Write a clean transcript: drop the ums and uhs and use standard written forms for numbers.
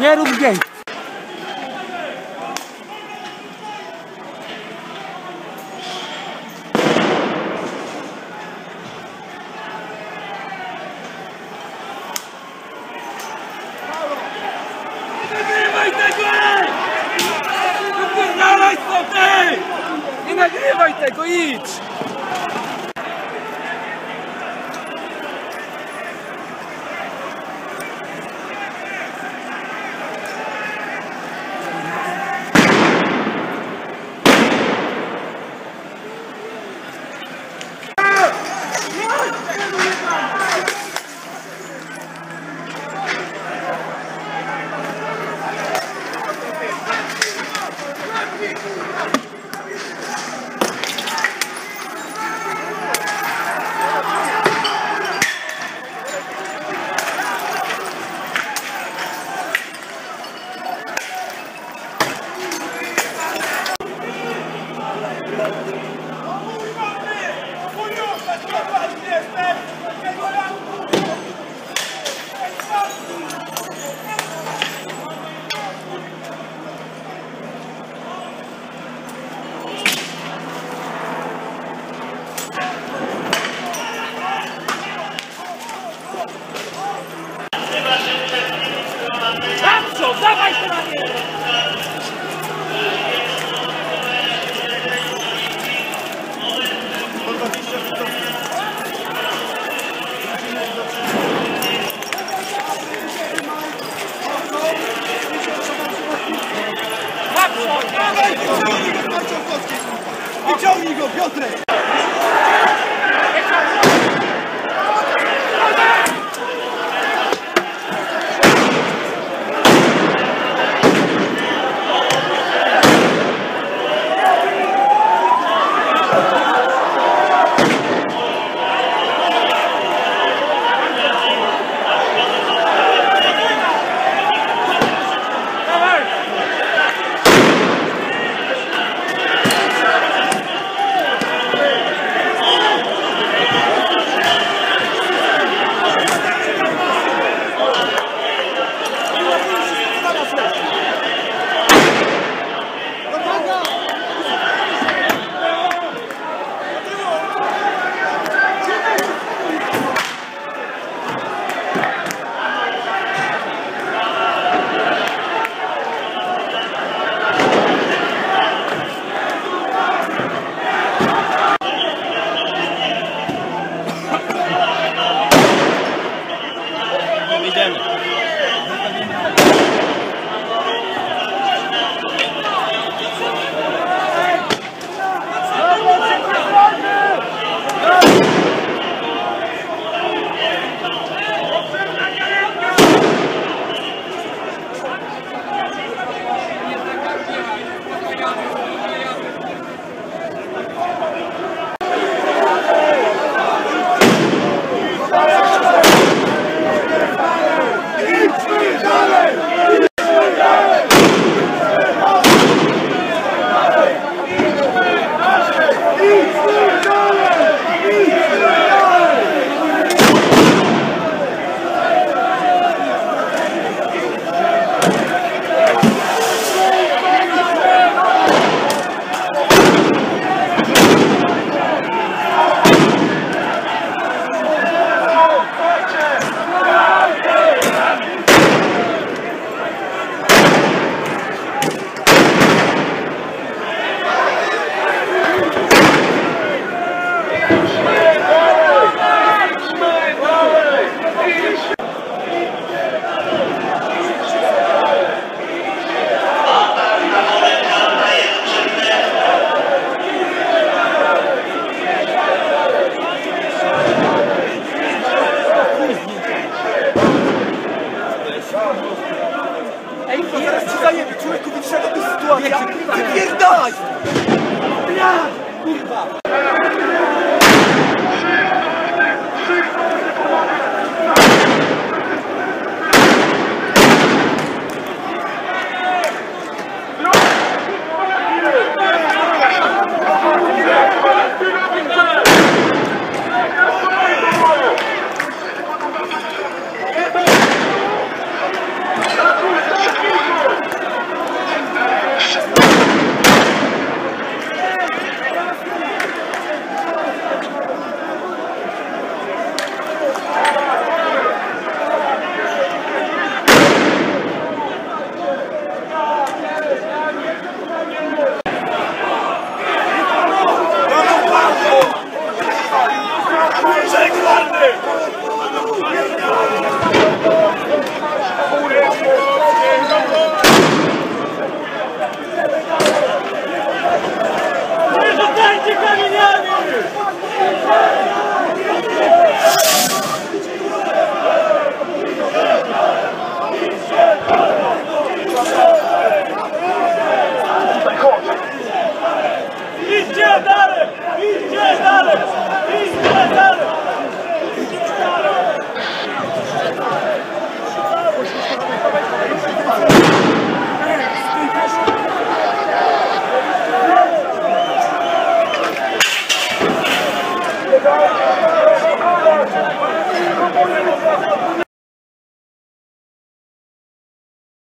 Nie rób zdjęć. Nagrywaj tego! Nagrywaj sobie! Nie nagrywaj tego, idź! Wyciągnij go, Piotrek! Hey! kurwa! Kurwa!